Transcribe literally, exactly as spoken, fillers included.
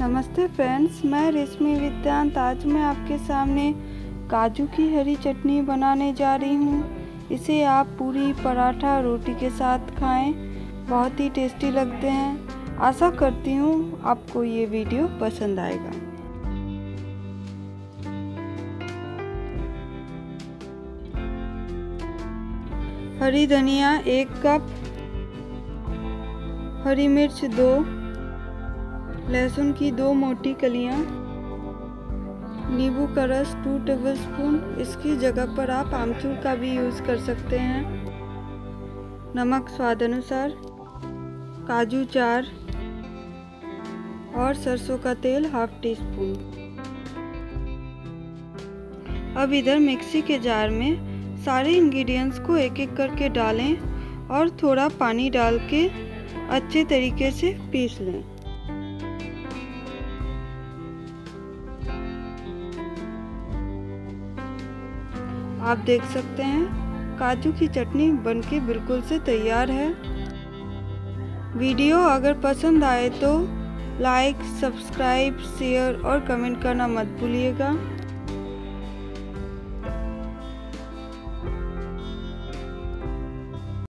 नमस्ते फ्रेंड्स, मैं रेशमी विद्यांत। आज मैं आपके सामने काजू की हरी चटनी बनाने जा रही हूँ। इसे आप पूरी, पराठा, रोटी के साथ खाएं। बहुत ही टेस्टी लगते हैं। आशा करती हूँ आपको ये वीडियो पसंद आएगा। हरी धनिया एक कप, हरी मिर्च दो, लहसुन की दो मोटी कलियां, नींबू का रस टू टेबल स्पून, इसकी जगह पर आप आमचूर का भी यूज़ कर सकते हैं। नमक स्वाद अनुसार, काजू चार और सरसों का तेल हाफ टी स्पून। अब इधर मिक्सी के जार में सारे इंग्रेडिएंट्स को एक एक करके डालें और थोड़ा पानी डाल के अच्छे तरीके से पीस लें। आप देख सकते हैं काजू की चटनी बनके बिल्कुल से तैयार है। वीडियो अगर पसंद आए तो लाइक, सब्सक्राइब, शेयर और कमेंट करना मत भूलिएगा।